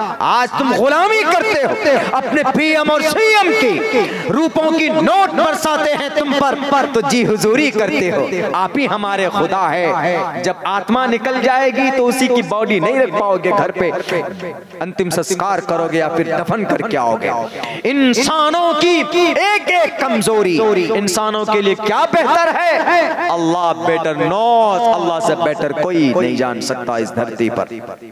आज तुम गुलामी करते हो अपने पीएम और सीएम की, रूपों की नोट बरसाते हैं तुम पर तो जी हुजूरी करते हो। आप ही हमारे खुदा है। जब आत्मा निकल जाएगी तो उसी की बॉडी नहीं रख पाओगे, घर पे अंतिम संस्कार करोगे या फिर दफन करके आओगे। इंसानों की एक एक कमजोरी, इंसानों के लिए क्या बेहतर है, अल्लाह बेटर नॉट, अल्लाह से बेटर कोई नहीं जान सकता इस धरती पर।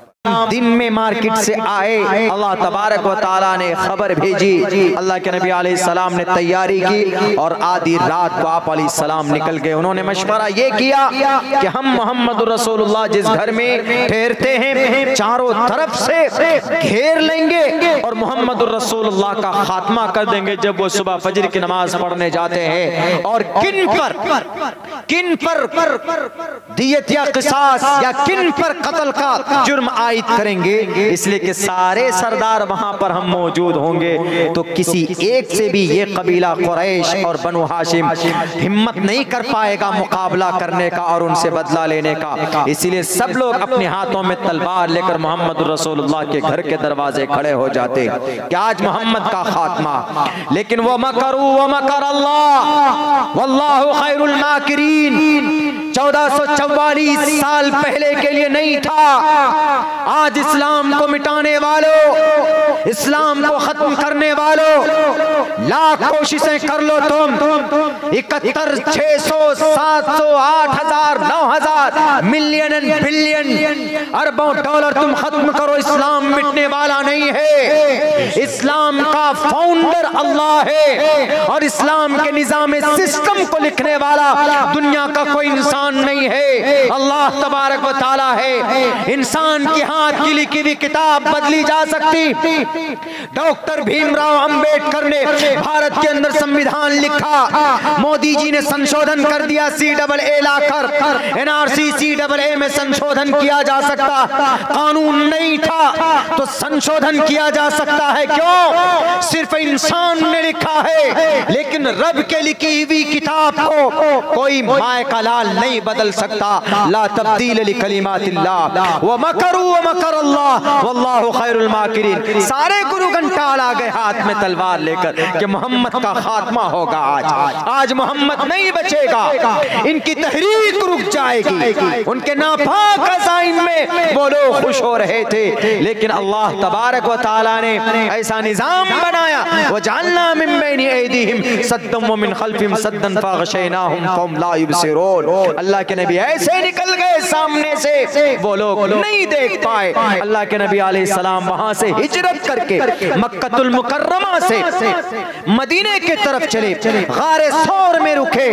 दिन में मार्केट से आए, अल्लाह तबारक व ताला ने खबर भेजी, अल्लाह के नबी अलैहिस्सलाम ने तैयारी की और आधी रात को आप अलैहिस्सलाम निकल गए। उन्होंने मशवरा ये किया कि हम मोहम्मद रसूलुल्लाह जिस घर में ठहरते हैं चारों तरफ से घेर लेंगे और मोहम्मद रसूलुल्लाह का खात्मा कर देंगे। जब वो सुबह फजर की नमाज पढ़ने जाते हैं और किन पर दियत या किसास या किन पर कत्ल का जुर्म आयत करेंगे, इसलिए कि सारे सरदार वहां पर हम मौजूद होंगे तो किसी एक से भी ये कबीला कुरैश और बनु हाशिम हिम्मत नहीं कर पाएगा मुकाबला करने का और उनसे बदला लेने का। इसीलिए सब लोग अपने हाथों में तलवार लेकर मोहम्मद रसूलुल्लाह के घर के दरवाजे खड़े हो जाते कि आज मोहम्मद का खात्मा। लेकिन वो मकरू व मकर अल्लाह वल्लाहु खैरुल माकिरीन 1444 साल पहले के लिए नहीं था। आज इस्लाम को मिटाने वालों, इस्लाम को खत्म करने वालों, लाख कोशिशें कर लो तुम 71, 600, 700, 8,000, 9,000 मिलियन एंड बिलियन अरबों डॉलर तुम खत्म करो, इस्लाम मिटने वाला नहीं है। इस्लाम का फाउंडर अल्लाह है और इस्लाम के निजाम सिस्टम को लिखने वाला दुनिया का कोई इंसान नहीं है, अल्लाह तबारक व ताला है। इंसान के हाथ की लिखी हुई किताब बदली जा सकती। डॉक्टर भीमराव अंबेडकर ने भारत के अंदर संविधान लिखा, मोदी जी ने संशोधन कर दिया, CAA लाकर NRC CAA में संशोधन किया जा सकता। कानून नहीं था तो संशोधन किया जा सकता है, क्यों? सिर्फ इंसान ने लिखा है, लेकिन रब के लिखी हुई किताब को कोई माय का लाल नहीं बदल सकता। ला तब्दील लि कलिमातिल्लाह व मकर अल्लाह वल्लाहु खैरुल माकिरीन। सारे गुरु घंटाल आ गए हाथ में तलवार लेकर कि मोहम्मद का खात्मा होगा आज मोहम्मद नहीं बचेगा। इनकी तहरीक रुक जाएगी। उनके नापाक अज़ाइम में वो लोग खुश हो रहे थे, लेकिन अल्लाह तबारक व ताला ने ऐसा निजाम बनाया वजअलना मिन बैनि ऐदीहिम सद्दन व मिन खल्फिहिम सद्दन फअग़शयनाहुम फहुम ला युबसिरून। अल्लाह के नबी ऐसे निकल गए सामने से वो लोग नहीं देख पाए। अल्लाह के नबी अलैहिस्सलाम वहां से हिजरत करके मक्कतुल मुकर्रमा से मदीने के तरफ चले, गारे सौर में रुके,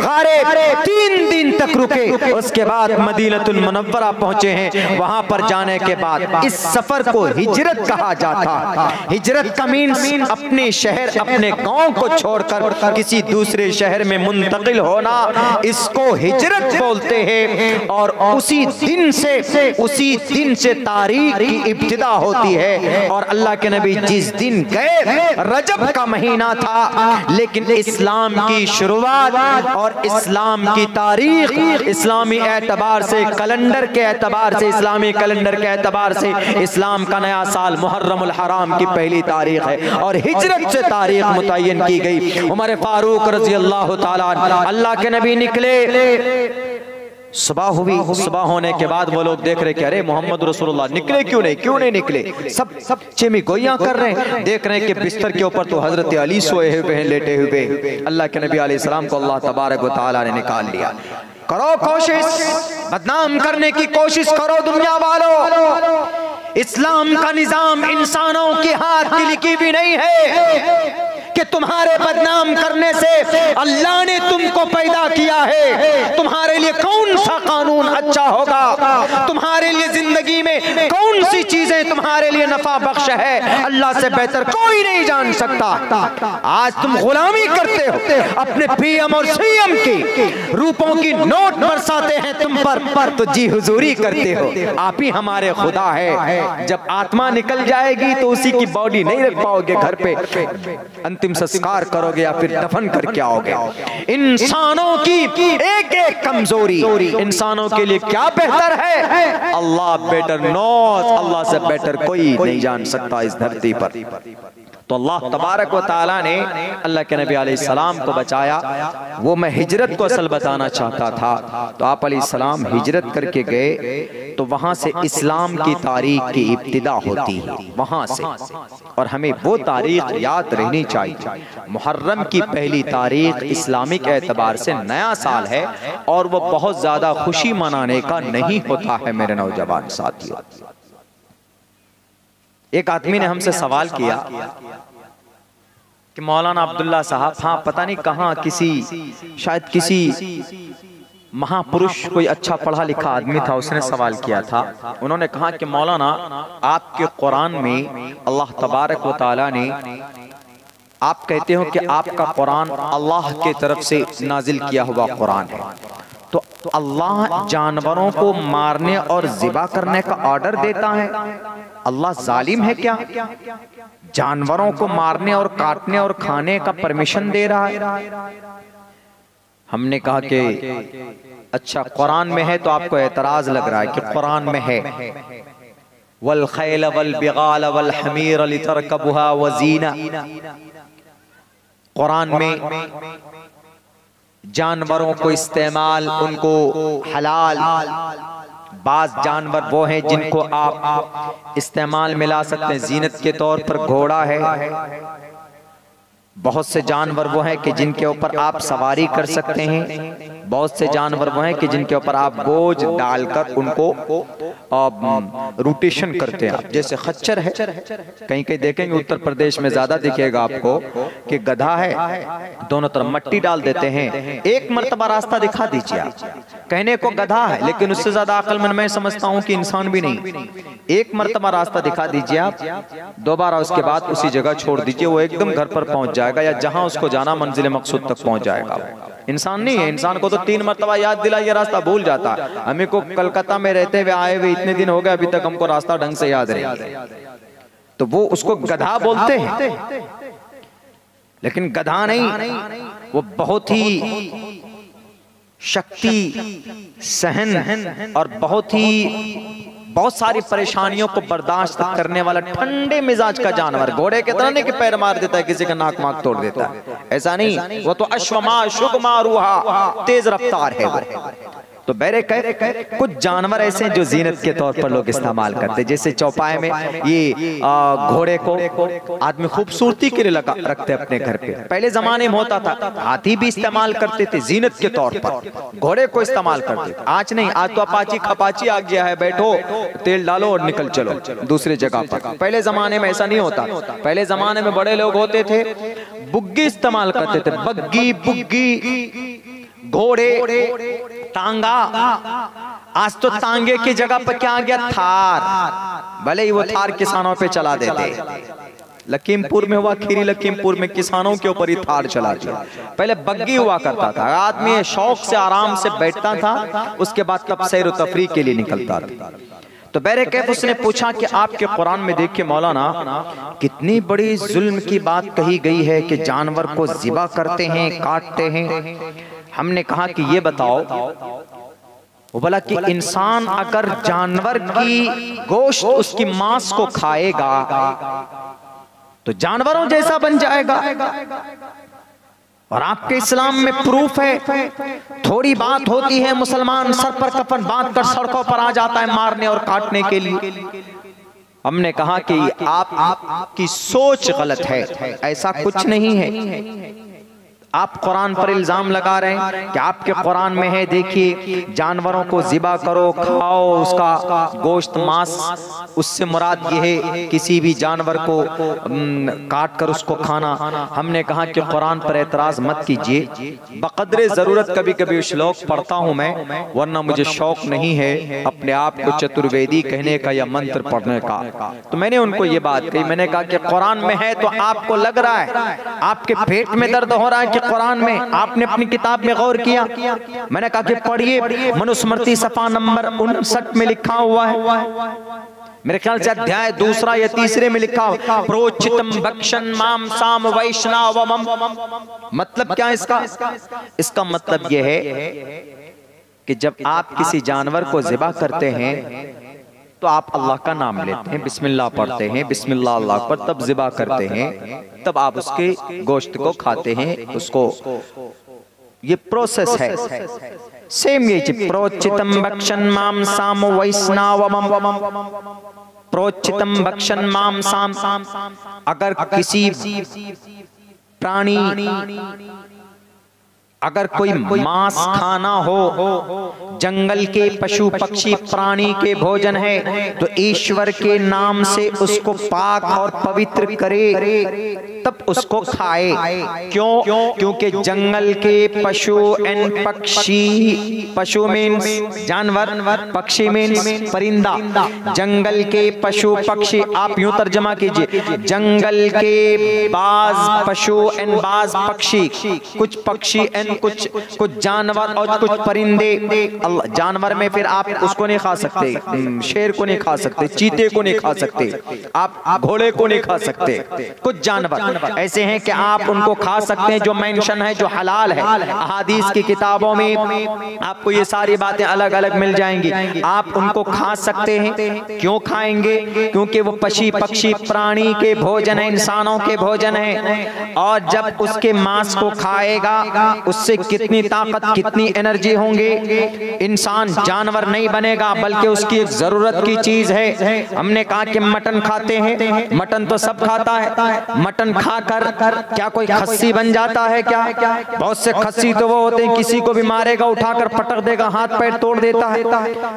गारे 3 दिन तक रुके, उसके बाद मदीनतुल मुनव्वरा पहुंचे हैं। वहां पर जाने के बाद इस सफर को हिजरत कहा जाता। हिजरत का मीन्स अपने शहर अपने गांव को छोड़कर किसी दूसरे शहर में मुंतकिल होना, इसको हिजरत बोलते हैं। और उसी दिन से तारीख की इब्तिदा होती है। और अल्लाह के नबी जिस दिन गए रजब का महीना था, लेकिन इस्लाम की शुरुआत और इस्लाम की तारीख इस्लामी एतबार से, कैलेंडर के एतबार से, इस्लामी कैलेंडर के एतबार से इस्लाम का नया साल मुहर्रमुल हराम की 1 तारीख है और हिजरत से तारीख मुतय्यन की गई। उमर फारूक रज़ियल्लाहु ताला अन्हु, अल्लाह के नबी निकले, सुबह हुई, सुबह होने के बाद वो लोग देख रहे कि अरे मोहम्मद रसूलुल्लाह निकले क्यों नहीं निकले। सब चेमी गोइयां कर रहे हैं, देख रहे हैं कि बिस्तर के ऊपर तो हजरत अली सोए हुए हैं, लेटे हुए। अल्लाह के नबी अलैहिस्सलाम को अल्लाह तबारक व ताला ने निकाल लिया। करो कोशिश, बदनाम करने की कोशिश करो दुनिया वालों, इस्लाम का निजाम इंसानों के हाथ की लिखी भी नहीं है कि तुम्हारे बदनाम करने से अल्लाह ने तुमको पैदा किया है। तुम्हारे लिए कौन सा कानून अच्छा होगा, तुम्हारे लिए जिंदगी में कौन सी चीजें तुम्हारे लिए नफा बख्श है, अल्लाह से बेहतर कोई नहीं जान सकता। आज तुम गुलामी करते हो अपने पीएम और सीएम की, रूपों की नोट बरसाते हैं तुम पर तो जी हुजूरी करते हो। आप ही हमारे खुदा है। जब आत्मा निकल जाएगी तो उसी की बॉडी नहीं रख पाओगे, घर पे अंतिम संस्कार करोगे या फिर दफन करके आओगे। इंसानों की एक एक कमजोरी, इंसानों के लिए क्या बेहतर है, अल्लाह बेटर नॉट, अल्लाह से बेटर बेहतर कोई नहीं जान सकता इस धरती पर। तो अल्लाह तबारक व ताला ने अल्लाह के नबी अलैहिस्सलाम को बचाया। वो मैं हिजरत को असल बताना चाहता था। तो आप अलैहिस्सलाम हिजरत करके गए तो वहाँ से इस्लाम की तारीख की इब्तिदा होती है वहाँ से, और हमें वो तारीख याद रहनी चाहिए। मुहर्रम की पहली तारीख इस्लामिक एतबार से नया साल है और वो बहुत ज़्यादा खुशी मनाने का नहीं होता है मेरे नौजवान साथियों। एक आदमी ने हमसे सवाल किया कि मौलाना अब्दुल्ला साहब, हाँ पता नहीं कहाँ किसी शायद किसी महापुरुष कोई अच्छा पढ़ा लिखा आदमी था, उसने सवाल किया था। उन्होंने कहा कि मौलाना आपके कुरान में अल्लाह तबारक व ताला ने, आप कहते हो कि आपका कुरान अल्लाह के तरफ से नाजिल किया हुआ कुरान है, तो अल्लाह जानवरों को मारने और ज़िबा करने का ऑर्डर देता है, अल्लाह जालिम है क्या? जानवरों को मारने और काटने और खाने का परमिशन दे रहा है। हमने कहा कि अच्छा कुरान में है, तो आपको एतराज़ लग रहा है कि कुरान में है। वल खैल वल बिगाल वल हमीर लितरकबुहा वज़ीना, कुरान में जानवरों को इस्तेमाल, उनको हलाल, बाज जानवर वो हैं जिनको आप इस्तेमाल में ला सकते हैं जीनत के तौर पर, घोड़ा है, बहुत से जानवर वो हैं कि जिनके ऊपर आप सवारी कर सकते हैं, बहुत से जानवर वो हैं कि जिनके ऊपर आप बोझ डालकर उनको रोटेशन करते हैं आप, जैसे खच्चर है। कहीं कहीं देखेंगे उत्तर प्रदेश में ज़्यादा दिखेगा आपको कि गधा है, दोनों तरफ मट्टी डाल देते हैं। एक मरतबा रास्ता दिखा दीजिए आप, कहने को गधा है लेकिन उससे ज़्यादा अक्लमंद मैं समझता हूँ कि इंसान भी नहीं। एक मरतबा रास्ता दिखा दीजिए आप, दोबारा उसके बाद उसी जगह छोड़ दीजिए, वो एकदम घर पर पहुँच जाएगा या जहां उसको जाना मंजिल मकसूद तक पहुंच जाएगा। इंसान नहीं है, इंसान को तो तीन मरतबा याद दिला ये रास्ता भूल जाता है। हमें को कलकत्ता में रहते हुए आए हुए इतने दिन हो गए, अभी तक हमको रास्ता ढंग से याद नहीं। तो वो उसको गधा बोलते हैं लेकिन गधा नहीं, वो बहुत ही शक्ति सहन और बहुत ही बहुत सारी परेशानियों को बर्दाश्त करने वाला ठंडे मिजाज का जानवर, घोड़े के तरह नहीं कि पैर मार देता है किसी का नाक माक तोड़ देता है, ऐसा नहीं। वो तो अश्वमा शुकमा रूहा, तेज रफ्तार है वो। तो बहरे कुछ जानवर ऐसे हैं जो जीनत के तौर पर लोग इस्तेमाल करते हैं, जैसे चौपाए में ये घोड़े को आदमी खूबसूरती के लिए लगा रखते हैं अपने घर पे। पहले जमाने में होता था, हाथी भी इस्तेमाल करते थे जीनत के तौर पर, घोड़े को इस्तेमाल करते थे। आज नहीं, आज तो अपाची खपाची आ गया है, बैठो तेल डालो और निकल चलो दूसरे जगह पर। पहले जमाने में ऐसा नहीं होता, पहले जमाने में बड़े लोग होते थे बुग्गी इस्तेमाल करते थे, बग्गी बुग्गी, घोड़े, टांगा। आज तो टांगे की जगह पर क्या आ गया? थार। भले ही वो थार किसानों पे चला देते, लखीमपुर में हुआ खीरी लखीमपुर में किसानों के ऊपर ही थार चला दिया। पहले बग्गी हुआ करता था, आदमी शौक से आराम से बैठता था, उसके बाद तब सैर तफरी के लिए निकलता था। तो बैरकैफ उसने पूछा कि आपके कुरान में देखिए मौलाना कितनी बड़ी जुल्म की बात कही गई है कि जानवर को ज़िबा करते हैं, काटते हैं। हमने कहा कि ये बताओ, वो बोला कि इंसान अगर जानवर की गोश्त उसकी मांस को खाएगा तो जानवरों जैसा बन जाएगा। और आपके इस्लाम में प्रूफ है, थोड़ी बात होती है मुसलमान सर पर कफन बांध कर सड़कों पर आ जाता है मारने और काटने के लिए। हमने कहा कि आपकी सोच गलत है, ऐसा कुछ नहीं है। आप कुरान पर इल्ज़ाम लगा रहे हैं कि आपके कुरान में है देखिए जानवरों को ज़िबा करो, खाओ उसका गोश्त मांस, उससे मुराद यह है किसी भी जानवर को काट कर उसको खाना। हमने कहा कि कुरान पर एतराज़ मत कीजिए, बकदरे ज़रूरत कभी कभी श्लोक पढ़ता हूँ मैं, वरना मुझे शौक नहीं है अपने आप को चतुर्वेदी कहने का या मंत्र पढ़ने का। तो मैंने उनको ये बात कही, मैंने कहा कि कुरान में है तो आपको लग रहा है, आपके पेट में दर्द हो रहा है कुरान में, आपने अपनी किताब में गौर किया? मैंने कहा कि पढ़िए, मनुस्मृति सफा नंबर 59 में लिखा हुआ है, मेरे ख्याल से अध्याय दूसरा या तीसरे में लिखा हो, प्रोचितम भक्षण माम साम वैष्णवम। मतलब क्या इसका? इसका मतलब यह है कि जब आप किसी जानवर को जिबा करते हैं तो आप अल्लाह का नाम लेते हैं, बिस्मिल्लाह पढ़ते हैं, बिस्मिल्लाह अल्लाह पर तब ज़िबा करते हैं, तब आप उसके गोश्त को खाते हैं, उसको ये प्रोसेस है। सेम ये प्रोचितम भक्षण माम साम वैष्णवम, प्रोचितम भक्षण माम साम, अगर किसी प्राणी अगर कोई मांस खाना हो, जंगल के पशु पक्षी प्राणी के भोजन है, तो ईश्वर के नाम से उसको पाक और पवित्र करे तब उसको खाए। क्यों? क्योंकि जंगल के पशु एंड पक्षी, पशु मीन्स जानवर, पक्षी मीन्स परिंदा, जंगल के पशु पक्षी आप यूं तर्जमा कीजिए, जंगल के बाज पशु एंड बाज पक्षी, कुछ पक्षी एंड कुछ जानवर और कुछ परिंदे। जानवर में फिर आप उसको नहीं खा सकते, शेर को नहीं खा सकते, चीते को नहीं खा सकते, आप घोड़े को नहीं खा सकते। कुछ जानवर ऐसे हैं कि आप उनको खा सकते हैं जो मेंशन है, जो हलाल है। अहादीस की किताबों में आपको ये सारी बातें अलग अलग मिल जाएंगी, आप उनको खा सकते हैं। क्यों खाएंगे? क्योंकि वो पशु पक्षी प्राणी के भोजन है, इंसानों के भोजन है। और जब उसके मांस को खाएगा उससे कितनी ताकत, कितनी एनर्जी होंगी, इंसान जानवर नहीं बनेगा बल्कि उसकी एक जरूरत की चीज है। हमने कहा कि मटन खाते हैं, मटन तो सब खाता है, मटन खाकर क्या कोई खस्सी बन जाता है क्या? बहुत से खस्सी तो वो होते हैं किसी को भी मारेगा, उठाकर पटक देगा, हाथ पैर तोड़ देता है।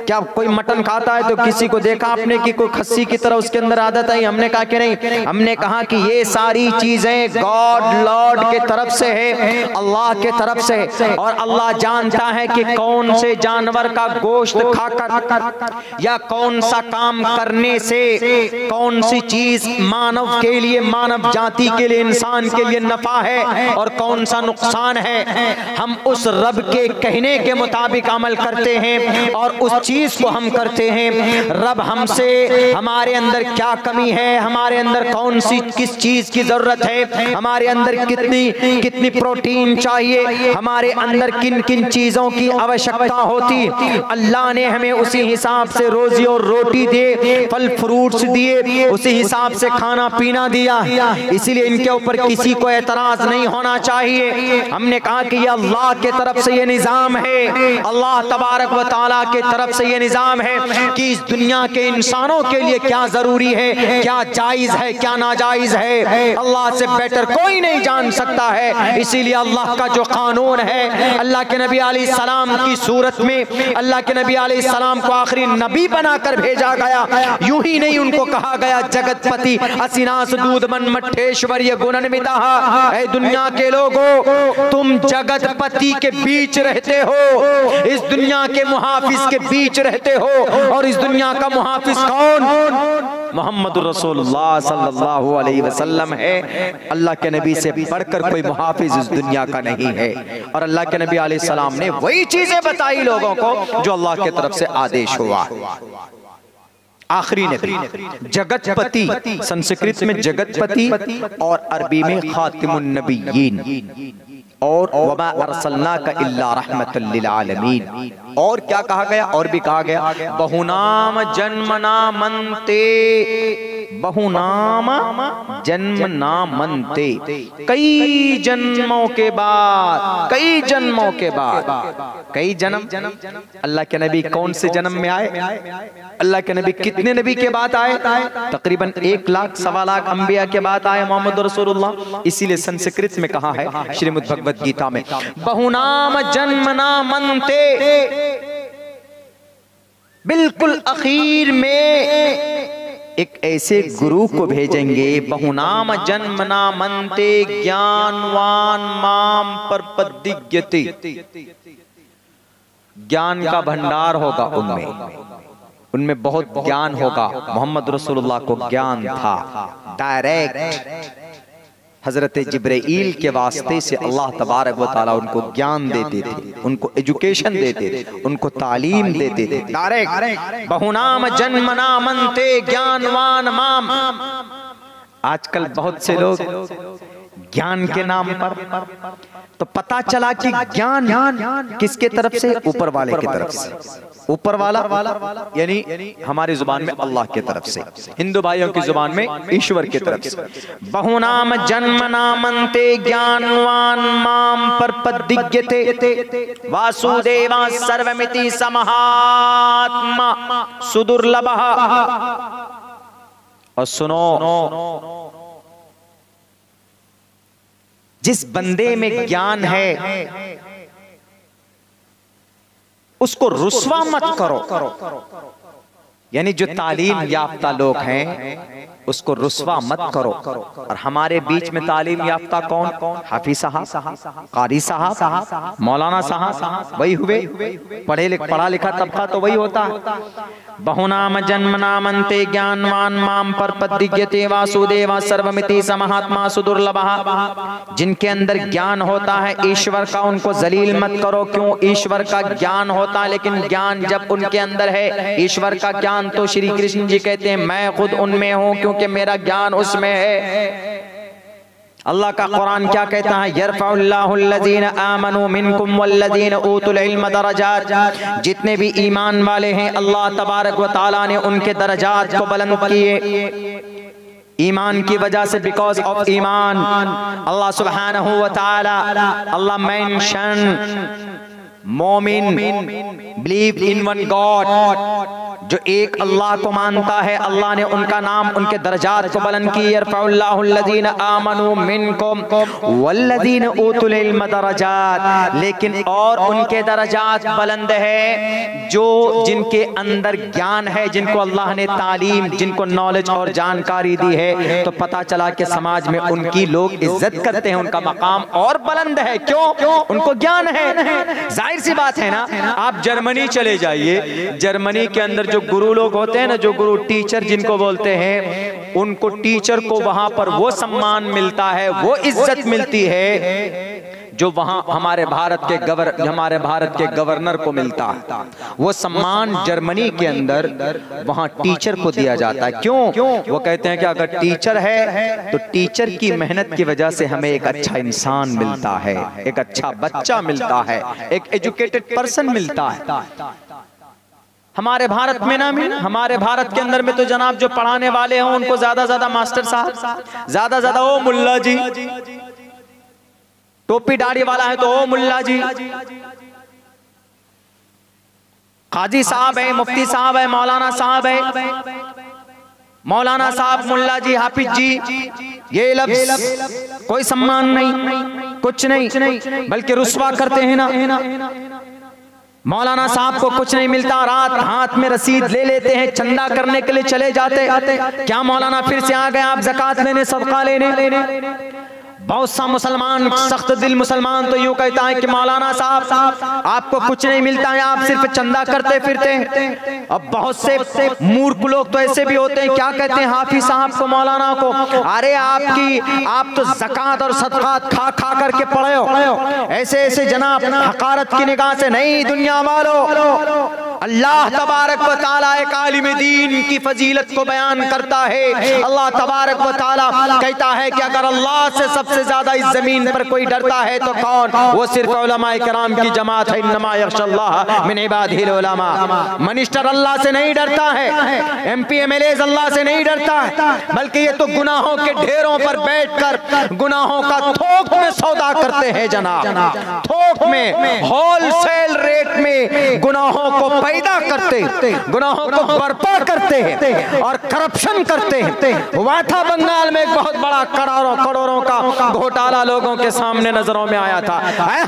क्या कोई मटन खाता है? तो किसी को देखा आपने कि कोई खस्सी की तरह उसके अंदर आदत आई? हमने कहा कि नहीं, हमने कहा कि ये सारी चीजें गॉड लॉर्ड के तरफ से है, अल्लाह के तरफ से, और अल्लाह जानता है कि कौन से जानवर का गोश्त खाकर या कौन सा काम करने से कौन सी चीज मानव के लिए, मानव जाति के लिए, इंसान के लिए नफा है और कौन सा नुकसान है। हम उस रब के कहने के मुताबिक अमल करते हैं और उस चीज को हम करते हैं। रब हमसे, हमारे अंदर क्या कमी है, हमारे अंदर कौन सी, किस चीज की जरूरत है, हमारे अंदर कितनी कितनी प्रोटीन चाहिए, हमारे अंदर किन किन चीजों की आवश्यकता होती। अल्लाह ने हमें उसी हिसाब से रोजी और रोटी दे, फल फ्रूट्स दिए, उसी हिसाब से खाना पीना दिया। इसीलिए इनके ऊपर किसी को एतराज नहीं होना चाहिए। हमने कहा कि यह अल्लाह के तरफ से ये निज़ाम है, अल्लाह तबारक व तआला के तरफ से ये निज़ाम है कि इस दुनिया के इंसानों के लिए क्या जरूरी है, क्या जायज है, क्या नाजायज है। अल्लाह से बेटर कोई नहीं जान सकता है। इसीलिए अल्लाह का जो कानून है, अल्लाह के नबी अलैहिस्सलाम की सूरत में अल्लाह के नबी अलैहिस्सलाम को आखिरी नबी बनाकर भेजा गया। यूं ही नहीं उनको कहा गया जगतपति असिनास दूधमन मट्ठेश्वर ये गुणनमिता। ऐ दुनिया के लोगों, तुम जगतपति के बीच रहते हो, इस दुनिया के मुहाफिज के बीच रहते हो, और इस दुनिया का मुहाफिज कौन? मोहम्मदुर रसूलुल्लाह सल्लल्लाहु अलैहि वसल्लम है। अल्लाह के नबी से पढ़कर कोई मुहाफिज इस दुनिया का नहीं है। और अल्लाह के नबी अलैहिस्सलाम ने वही चीजें बताई लोगों को जो अल्लाह के तरफ से आदेश हुआ। आखिरी नबी जगतपति, संस्कृत में जगतपति और अरबी में खातिमुन नबीयीन, और वमा अरसलनाका इल्ला रहमतल लिल आलमीन। और क्या कहा गया? और भी कहा गया बहुनाम जन्म नामन्ते, बहुनाम जन्म नामन्ते, कई जन्मों के बाद, कई जन्मों के बाद, कई जन्म। अल्लाह के नबी कौन से जन्म में आए? अल्लाह के नबी कितने नबी के बाद आए? तकरीबन 1 लाख सवा लाख अंबिया के बाद आए मोहम्मद रसूलुल्लाह। इसीलिए संस्कृत में कहा है श्रीमद् भगवद गीता में बहुनाम जन्म नामन्ते, बिल्कुल अखीर में एक ऐसे गुरु को भेजेंगे बहुनाम जन्म नामन्ते ज्ञानवान माम परपदिग्यते, ज्ञान का भंडार होगा उनमें बहुत ज्ञान होगा। मोहम्मद रसूलुल्लाह को ज्ञान था डायरेक्ट, हजरत जिब्राइल के वास्ते से अल्लाह तबारक व तआला उनको ज्ञान देते थे, उनको एजुकेशन देते थे, उनको तालीम देते थे डायरेक्ट। बहुनाम जन्म नामन्ते ज्ञानवान माम। आजकल बहुत से लोग ज्ञान के नाम पर। तो पता चला कि ज्ञान किसके तरफ से? ऊपर वाले की तरफ से। ऊपर वाला यानी हमारी जुबान में अल्लाह की तरफ से, हिंदू भाइयों की जुबान में ईश्वर की तरफ से। बहु नाम जन्म नामंते ज्ञानवान माम पर पदिज्ञते वासुदेवा सर्वमिति समहात्मा सुदुर्लभ। और सुनो, जिस बंदे में ज्ञान है उसको रुस्वा मत करो, यानी जो तालीम याफ्ता लोग हैं उसको रुस्वा मत करो। और हमारे बीच में तालीम याफ्ता कौन? हाफिज साहब, कारी साहब, मौलाना साहब, वही हुए। पढ़ा लिखा तबका तो वही होता है। बहुनाम जन्म नामंते ज्ञानवान माम पर पदिज्ञते वासुदेवा सर्वमिति समहात्मा सुदुर्लभ। जिनके अंदर ज्ञान होता है ईश्वर का, उनको जलील मत करो। क्यों? ईश्वर का ज्ञान होता है, लेकिन ज्ञान जब उनके अंदर है, ईश्वर का ज्ञान तो श्री कृष्ण जी कहते हैं मैं खुद उनमें हूं क्योंकि मेरा ज्ञान उसमें है। अल्लाह का कुरान क्या कहता है? यरफउल्लाहुल्लज़ीन आमनू मिनकुम वल्लज़ीन ऊतुल इल्म दरजात। जितने भी ईमान वाले हैं अल्लाह तबारक व तआला ने उनके दरजात को बुलंद किए ईमान की वजह से, बिकॉज ऑफ ईमान। अल्लाह सुब्हानहू व तआला अल्लाह मेंशन मोमिन बिलीव इन वन गॉड, जो एक अल्लाह को मानता है अल्लाह ने उनका नाम, उनके दर्जात को बुलंद की। यरफउल्लाहुल्लज़ीन आमनू मिनकुम वल्लज़ीन ऊतुल इल्म दर्जात। लेकिन और उनके दर्जात बुलंद है जो जिनके अंदर ज्ञान है, जिनको अल्लाह ने तालीम, जिनको नॉलेज और जानकारी दी है। तो पता चला कि समाज में उनकी लोग इज्जत करते हैं, उनका मकाम और बुलंद है। क्यों? उनको ज्ञान है। जाहिर सी बात है ना, आप जर्मनी चले जाइए, जर्मनी के अंदर जो गुरु लोग होते हैं ना, जो गुरु टीचर जिनको बोलते हैं, उनको टीचर को वहां पर वो सम्मान मिलता है, वो इज्जत मिलती है जो वहां हमारे भारत के गवर्नर को मिलता है। वो सम्मान जर्मनी के अंदर वहां टीचर को दिया जाता है। क्यों? वो कहते हैं कि अगर टीचर है तो टीचर की मेहनत की वजह से हमें एक अच्छा इंसान मिलता है, एक अच्छा बच्चा मिलता है, एक एजुकेटेड पर्सन मिलता है। हमारे भारत में ना मिला। हमारे भारत के अंदर में तो जनाब जो पढ़ाने वाले हैं उनको ज्यादा ज्यादा मास्टर साहब, ज्यादा ज्यादा ओ मुल्ला जी, टोपी दाढ़ी वाला है तो ओ मुल्ला जी, काजी साहब है, मुफ्ती साहब है, मौलाना साहब है, मौलाना साहब, मुल्ला जी, हाफिज जी, ये लफ्ज़ कोई सम्मान नहीं, कुछ नहीं, बल्कि रुस्वा करते हैं ना। मौलाना साहब को कुछ नहीं मिलता, रात हाथ में रसीद ले लेते हैं, चंदा करने के लिए चले जाते। क्या मौलाना फिर से आ गए आप ज़कात लेने, सदका लेने? बहुत सा मुसलमान, सख्त दिल मुसलमान तो यूं कहता है कि मौलाना साहब आपको कुछ नहीं मिलता है, आप सिर्फ चंदा करते फिरते हैं। अब बहुत से मूर्ख लोग तो ऐसे भी होते हैं, क्या कहते हैं हाफिज साहब को, मौलाना को, अरे आपकी आप तो ज़कात और सदकात खा खा करके पड़े हो। ऐसे ऐसे जनाब हकारत की निगाह से नहीं दुनिया वालों, अल्लाह तबारक व तआला एक आलिम दीन की फजीलत को बयान करता है। अल्लाह तबारक व तआला कहता है कि अगर अल्लाह से सबसे ज्यादा इस जमीन पर कोई डरता है तो कौन? वो सिर्फ उलमा किराम की जमात है। इन्नमा यख्शल्लाह मिन इबादिहिल उलमा। मिनिस्टर अल्लाह से नहीं डरता है, MP MLA अल्लाह से नहीं डरता है, बल्कि ये तो गुनाहों के ढेरों पर बैठकर गुनाहों का थोक में सौदा करते हैं जनाब, थोक में होलसेल रेट में गुनाहों को पैदा करते, गुनाहों को बर्पा करते हैं और करप्शन करते हैं। हुआ था बंगाल में बहुत बड़ा करोड़ों का घोटाला, लोगों के सामने नजरों में आया था।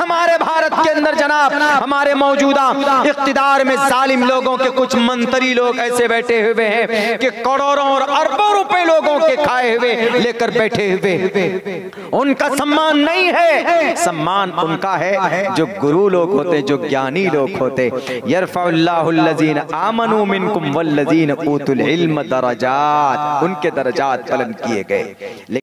हमारे भारत के अंदर जनाब हमारे मौजूदा इख्तिदार में जालिम लोगों के कुछ मंत्री लोग ऐसे बैठे हुए हैं कि करोड़ों और अरबों रुपए लोगों के खाए हुए लेकर बैठे हुए। उनका सम्मान नहीं है, सम्मान उनका है जो गुरु लोग होते, जो ज्ञानी लोग होते। यरफउल्लाह अल्लाहुल्लज़ीन आमनू मिनकुम वल्लज़ीन ऊतुल इल्म दरजात, उनके दरजात बुलंद किए गए।